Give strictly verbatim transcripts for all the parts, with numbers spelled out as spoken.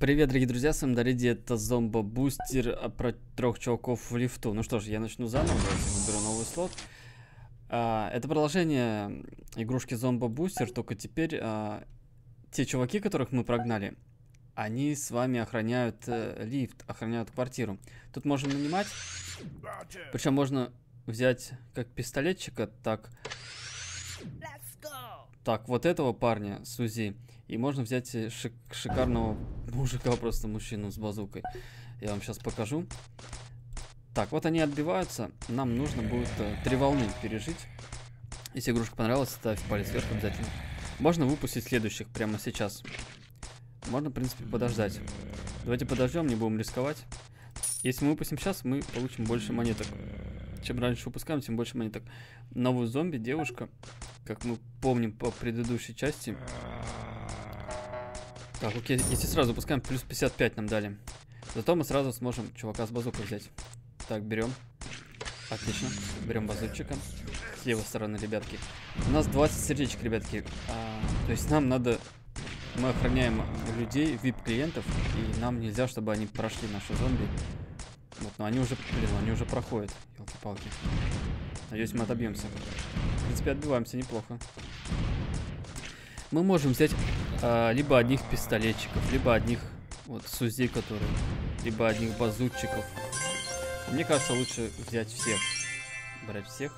Привет, дорогие друзья, с вами Дариди, это Зомбо Бустер про трех чуваков в лифту. Ну что ж, я начну заново, выберу новый слот. А, это продолжение игрушки Зомбо Бустер, только теперь а, те чуваки, которых мы прогнали, они с вами охраняют э, лифт, охраняют квартиру. Тут можно нанимать, причем можно взять как пистолетчика, так, так вот этого парня с УЗИ. И можно взять шик шикарного мужика, просто мужчину с базукой. Я вам сейчас покажу. Так, вот они отбиваются. Нам нужно будет э, три волны пережить. Если игрушка понравилась, ставь палец вверх обязательно. Можно выпустить следующих прямо сейчас. Можно, в принципе, подождать. Давайте подождем, не будем рисковать. Если мы выпустим сейчас, мы получим больше монеток. Чем раньше выпускаем, тем больше монеток. Новую зомби, девушка, как мы помним по предыдущей части. Так, окей, если сразу пускаем, плюс пятьдесят пять нам дали. Зато мы сразу сможем чувака с базукой взять. Так, берем. Отлично. Берем базучика. С левой стороны, ребятки. У нас двадцать сердечек, ребятки. А, то есть нам надо... Мы охраняем людей, ви ай пи-клиентов. И нам нельзя, чтобы они прошли наши зомби. Вот, но они уже, блин, они уже проходят. Ёлки-палки. Надеюсь, мы отобьемся. В принципе, отбиваемся неплохо. Мы можем взять... А, либо одних пистолетчиков, либо одних вот сузи, которые, либо одних базутчиков. Мне кажется, лучше взять всех. Брать всех.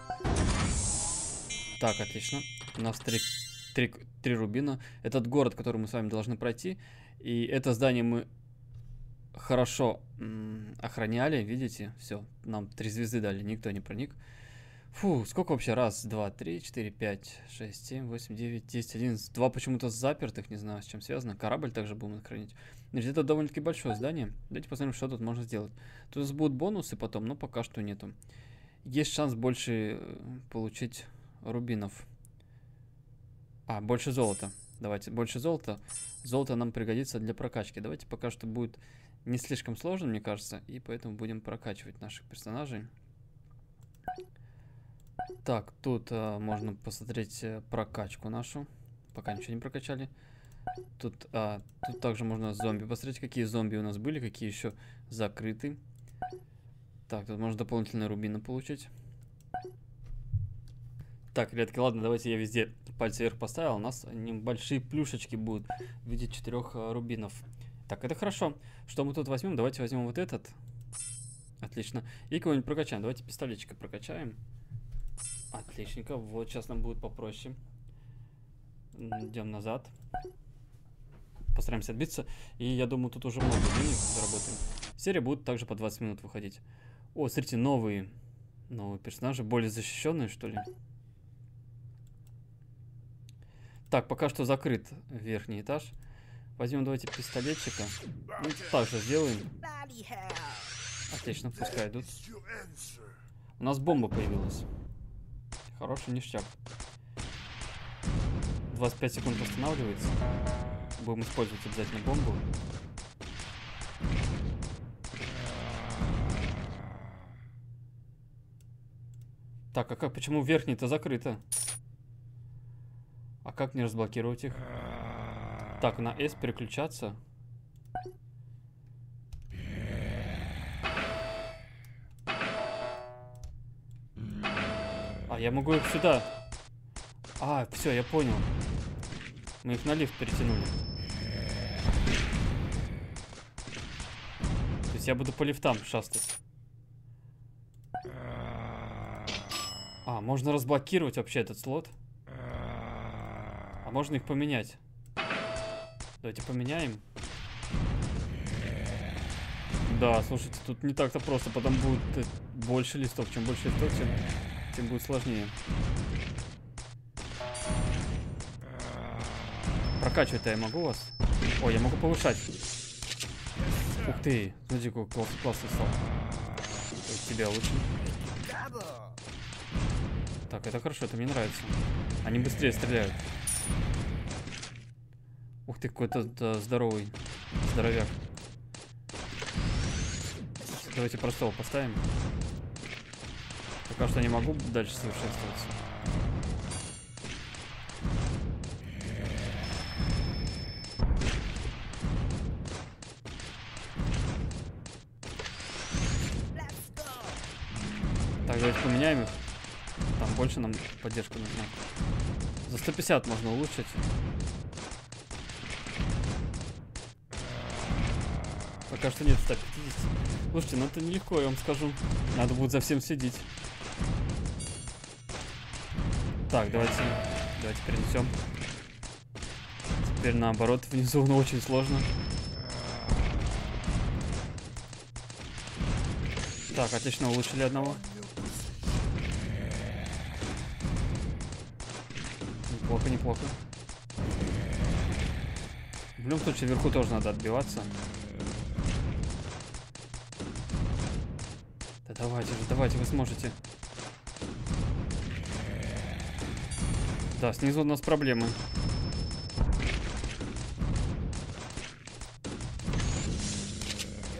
Так, отлично. У нас три, три, три рубина. Этот город, который мы с вами должны пройти. И это здание мы хорошо м- охраняли. Видите, все. Нам три звезды дали, никто не проник. Фу, сколько вообще? Раз, два, три, четыре, пять, шесть, семь, восемь, девять, десять, одиннадцать. Два почему-то запертых, не знаю, с чем связано. Корабль также будем хранить. Значит, это довольно-таки большое здание. Давайте посмотрим, что тут можно сделать. Тут будут бонусы потом, но пока что нету. Есть шанс больше получить рубинов. А, больше золота. Давайте, больше золота. Золото нам пригодится для прокачки. Давайте пока что будет не слишком сложно, мне кажется. И поэтому будем прокачивать наших персонажей. Так, тут а, можно посмотреть прокачку нашу. Пока ничего не прокачали. Тут, а, тут также можно зомби посмотреть, какие зомби у нас были, какие еще закрыты. Так, тут можно дополнительные рубины получить. Так, ребятки, ладно, давайте я везде пальцы вверх поставил. У нас небольшие плюшечки будут в виде четырех а, рубинов. Так, это хорошо. Что мы тут возьмем? Давайте возьмем вот этот. Отлично. И кого-нибудь прокачаем. Давайте пистолетчика прокачаем. Отличненько. Вот сейчас нам будет попроще. Идем назад. Постараемся отбиться. И я думаю, тут уже много денег заработаем. Серия будет также по двадцать минут выходить. О, смотрите, новые. Новые персонажи. Более защищенные, что ли? Так, пока что закрыт верхний этаж. Возьмем, давайте, пистолетчика. Ну, так же сделаем. Отлично, пускай идут. У нас бомба появилась. Хороший ништяк. двадцать пять секунд восстанавливается. Будем использовать обязательно бомбу. Так, а как, почему верхний-то закрыто? А как мне разблокировать их? Так, на S переключаться. А, я могу их сюда. А, все, я понял. Мы их на лифт перетянули. То есть я буду по лифтам шастать. А, можно разблокировать вообще этот слот. А можно их поменять. Давайте поменяем. Да, слушайте, тут не так-то просто. Потом будет больше листов. Чем больше листов, тем... тем будет сложнее. Прокачивать-то я могу вас? Ой, я могу повышать. Ух ты, смотри, какой класс, классный стал. Тебя лучше. Так, это хорошо, это мне нравится. Они быстрее стреляют. Ух ты, какой-то да, здоровый здоровяк. Давайте простого поставим. Пока что не могу дальше совершенствоваться. Так, давайте поменяем их. Там больше нам поддержка нужна. За сто пятьдесят можно улучшить. Пока что нет сто пятьдесят. Слушайте, ну это нелегко, я вам скажу. Надо будет за всем следить. Так, давайте, давайте перенесем. Теперь наоборот, внизу, но очень сложно. Так, отлично, улучшили одного. Неплохо, неплохо. В любом случае, вверху тоже надо отбиваться. Да давайте же, давайте, вы сможете. Да, снизу у нас проблемы.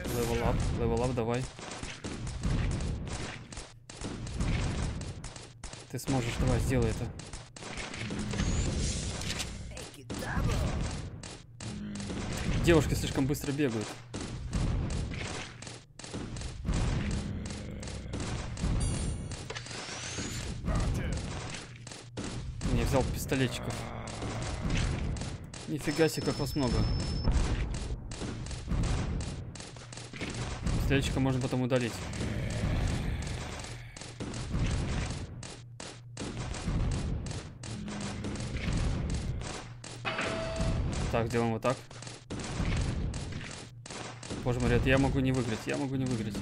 Level up, level up, давай. Ты сможешь, давай, сделай это. Девушки слишком быстро бегают. Я взял пистолетчиков. Нифига себе, как вас много. Пистолетчика можно потом удалить. Так, делаем вот так. Боже мой, я могу не выиграть, я могу не выиграть.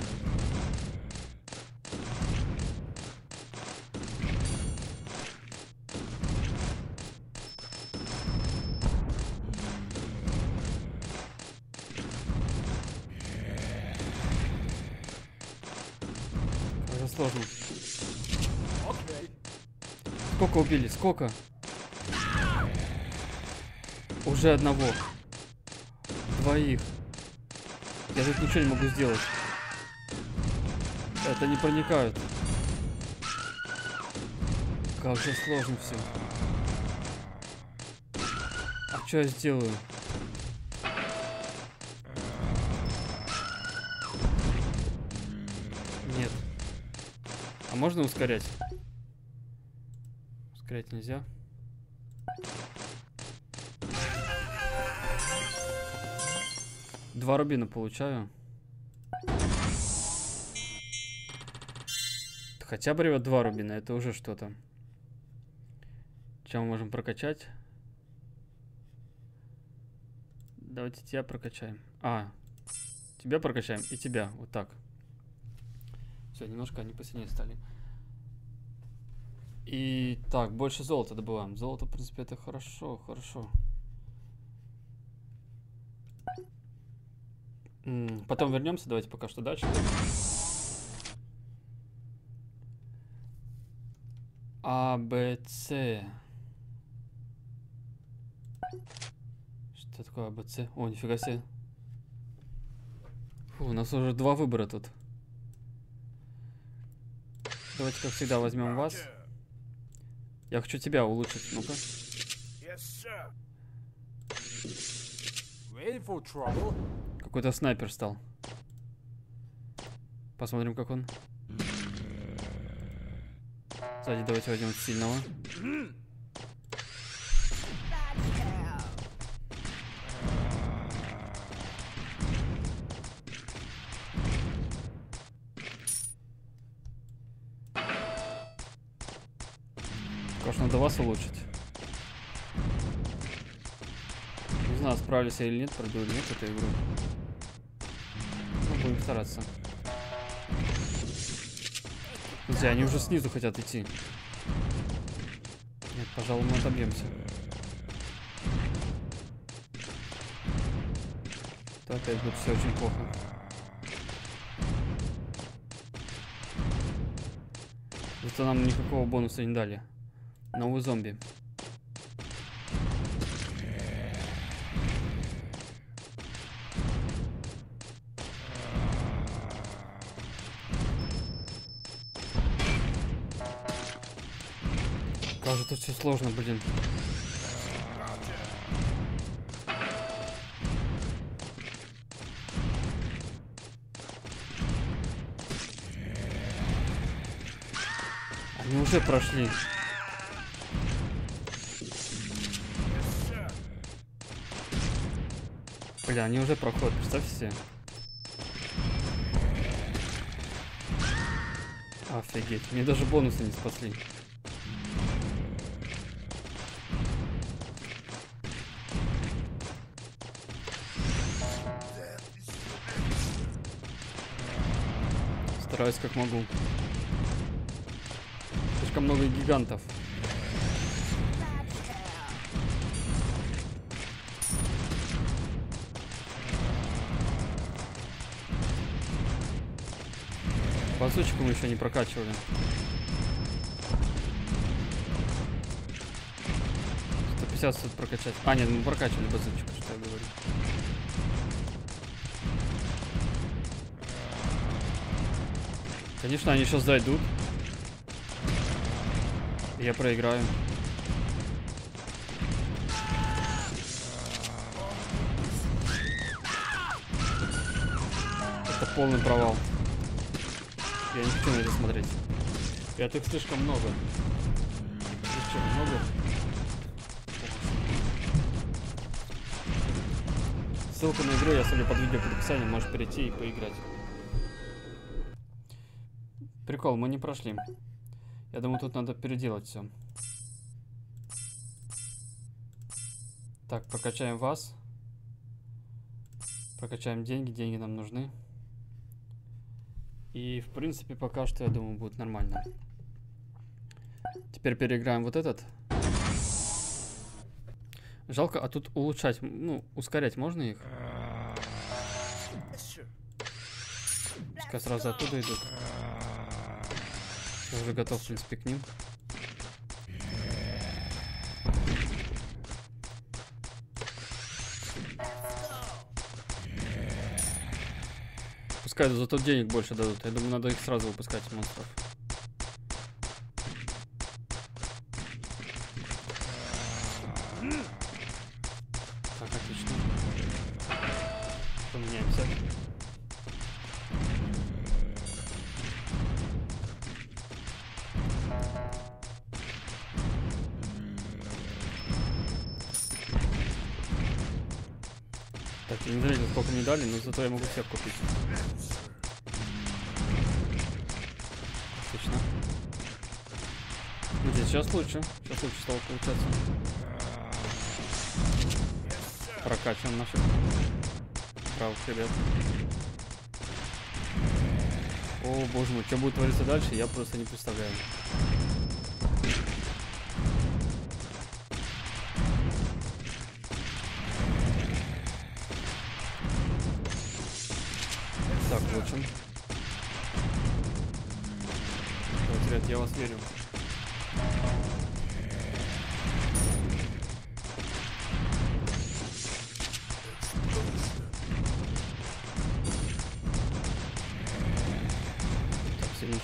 Уже сложно. Сколько убили? Сколько? Уже одного. Двоих. Я тут ничего не могу сделать. Это не проникают. Как же сложно все. А что я сделаю? Нет. А можно ускорять? Ускорять нельзя. Два рубина получаю. Хотя бы, ребят, два рубина. Это уже что-то. Чем мы можем прокачать? Давайте тебя прокачаем. А, тебя прокачаем и тебя. Вот так. Все, немножко они посильнее стали. И так, больше золота добываем. Золото, в принципе, это хорошо, хорошо. Потом вернемся, давайте пока что дальше. А, Б, С. Что такое А, Б, С? О, нифига себе. Фу, у нас уже два выбора тут. Давайте, как всегда, возьмем вас. Я хочу тебя улучшить, ну-ка. Какой-то снайпер стал. Посмотрим, как он. Сзади давайте возьмем сильного. Конечно, надо вас улучшить. Не знаю, справлюсь я или нет, пройду или нет эту игру. Будем стараться. Друзья, они уже снизу хотят идти. Нет, пожалуй, мы отобьемся. То опять будет все очень плохо. Зато нам никакого бонуса не дали. Новый зомби. Тут все сложно, блин. Мы уже прошли. Бля, они уже проходят, представьте себе. Офигеть, мне даже бонусы не спасли. Стараюсь как могу. Слишком много гигантов. Базочку мы еще не прокачивали. сто пятьдесят стоит прокачать. А, нет, мы прокачивали базочку, что я говорю. Конечно, они сейчас зайдут. Я проиграю. Это полный провал. Я не хочу на это смотреть. Я тут слишком много. Слишком много. Ссылку на игру я оставлю под видео в описании. Можешь перейти и поиграть. Прикол, мы не прошли. Я думаю, тут надо переделать все. Так, прокачаем вас. Прокачаем деньги. Деньги нам нужны. И, в принципе, пока что, я думаю, будет нормально. Теперь переиграем вот этот. Жалко, а тут улучшать, ну, ускорять можно их? Пускай сразу оттуда идут. Я уже готов, в принципе, к ним. Зато денег больше дадут. Я думаю, надо их сразу выпускать, монстров. Так, отлично. Поменяемся. Так, я не заметил, сколько мне дали, но зато я могу всех купить. Сейчас лучше. Сейчас лучше стало получаться. Прокачиваем наших правых ребят. О боже мой, что будет твориться дальше, я просто не представляю. Так, лучше. Вот, ребят, я вас верю.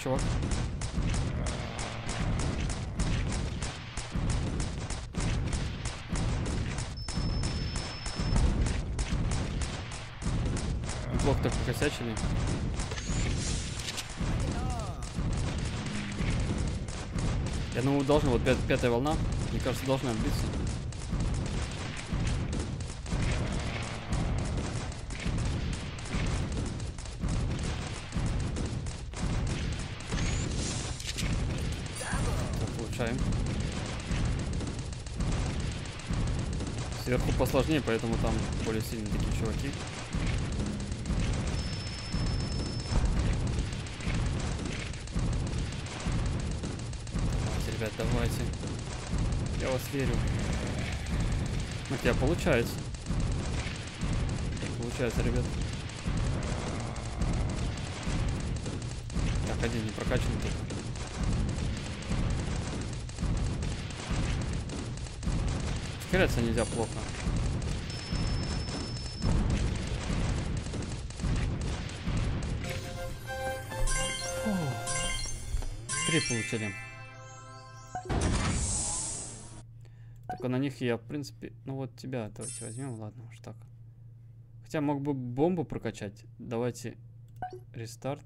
Чувак. Блок так покосячили. Я думаю, должна, вот пят, пятая волна, мне кажется, должна отбиться. Сверху посложнее, поэтому там более сильные такие чуваки. Давайте, ребят, давайте. Я вас верю. У тебя получается. Получается, ребят. Так, один не прокачан только. Ускоряться нельзя плохо. Фу. Три получили. Только на них я, в принципе... Ну вот тебя давайте возьмем, ладно уж так. Хотя мог бы бомбу прокачать. Давайте рестарт.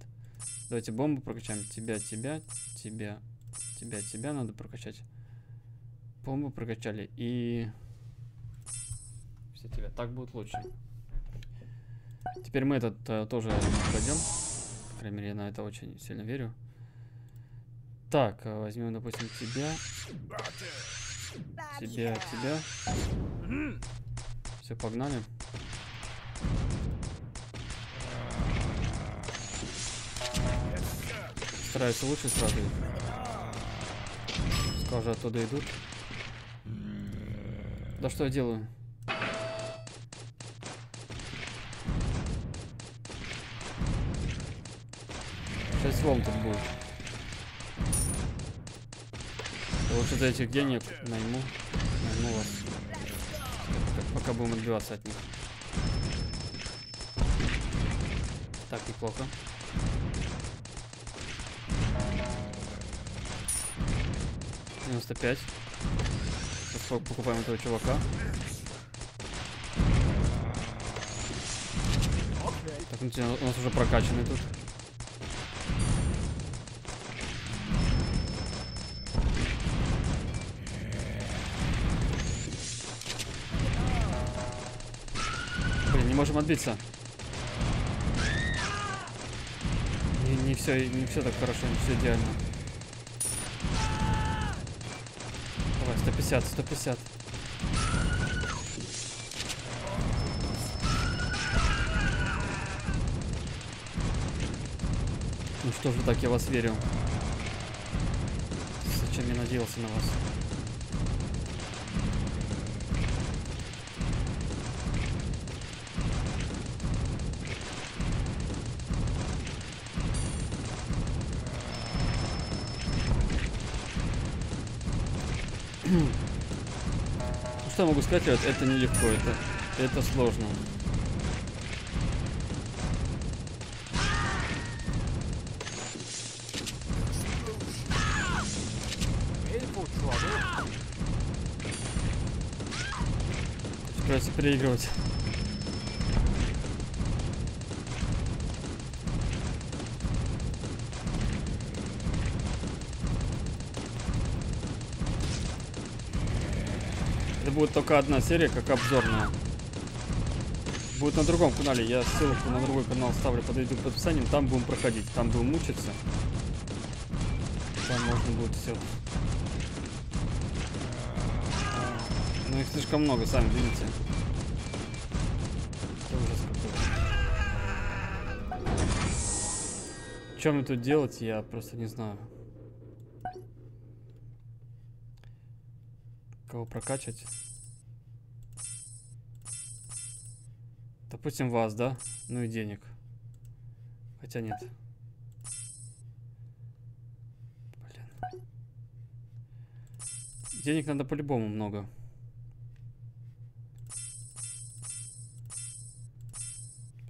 Давайте бомбу прокачаем. Тебя, тебя, тебя, Тебя, тебя надо прокачать. Помбу прокачали. И... все тебя. Так будет лучше. Теперь мы этот э, тоже пойдем. По крайней мере, я на это очень сильно верю. Так, возьмем, допустим, тебя. Тебя, тебя. Все, погнали. Стараются лучше сразу. Пускай же оттуда идут. Да что я делаю? Сейчас лом тут будет. Лучше за этих денег найму. Найму вас. Пока будем отбиваться от них. Так, неплохо. девяносто пять. Сейчас покупаем этого чувака. Так, у нас уже прокачанный тут. Блин, не можем отбиться. Не, не все, не все так хорошо, не все идеально. сто пятьдесят, сто пятьдесят. Ну что же так, я вас верю. Зачем я надеялся на вас? Я могу сказать, это нелегко, это, это сложно. Стараюсь переигрывать. Будет только одна серия, как обзорная. Будет на другом канале. Я ссылку на другой канал ставлю под видео подписанием. Там будем проходить, там будем мучиться. Там можно будет все. Но их слишком много, сами видите. Это ужас какой. Чем мне тут делать, я просто не знаю. Кого прокачать? Допустим, вас, да? Ну и денег. Хотя нет. Блин. Денег надо по-любому много.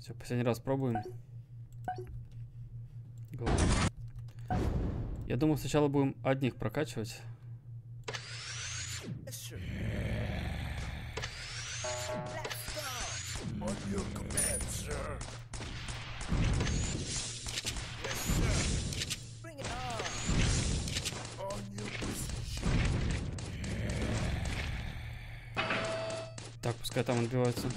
Все, последний раз пробуем. Голова. Я думаю, сначала будем одних прокачивать. Так, пускай там отбиваются.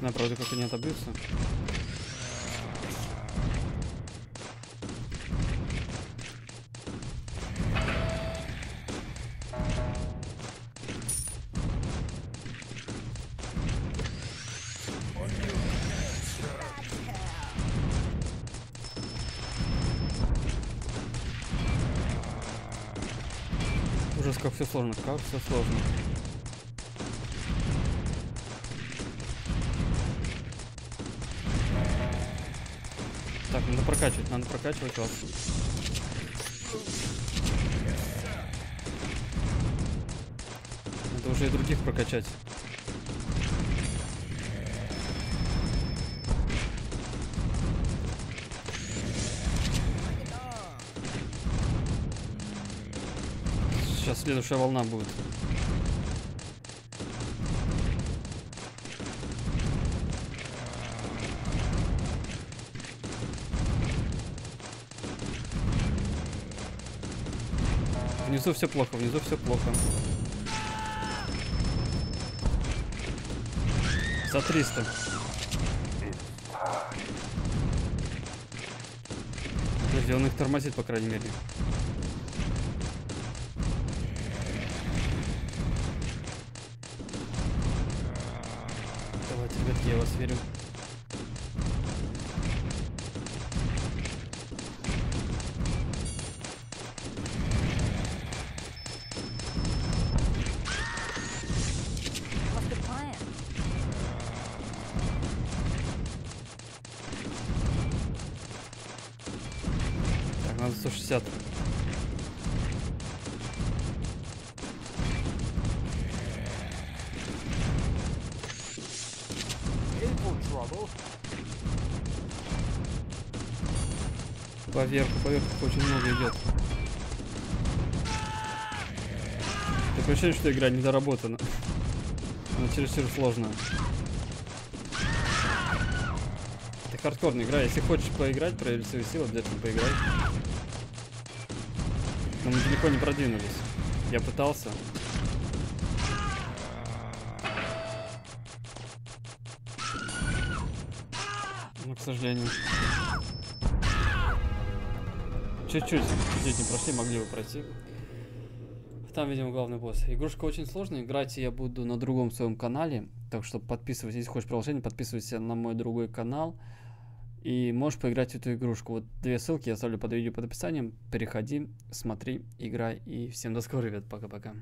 На, правда, как-то не отобьются. Как все сложно, как все сложно. Так, надо прокачивать, надо прокачивать вас. Надо уже и других прокачать. Сейчас следующая волна будет. Внизу все плохо, внизу все плохо. За триста. Подожди, он их тормозит, по крайней мере. Давайте, ребятки, я вас верю. сто шестьдесят. Поверху, поверху очень много идет. Такое ощущение, что игра недоработана. Она чересчур сложная. Это хардкорная игра. Если хочешь поиграть, проявить свою силу, обязательно поиграй. Мы далеко не продвинулись. Я пытался. Но, к сожалению. Чуть-чуть здесь не прошли, могли бы пройти. Там, видимо, главный босс. Игрушка очень сложная. Играть я буду на другом своем канале. Так что подписывайся, если хочешь продолжение, подписывайся на мой другой канал. И можешь поиграть в эту игрушку. Вот две ссылки я оставлю под видео под описанием. Переходи, смотри, играй. И всем до скорого, ребят. Пока-пока.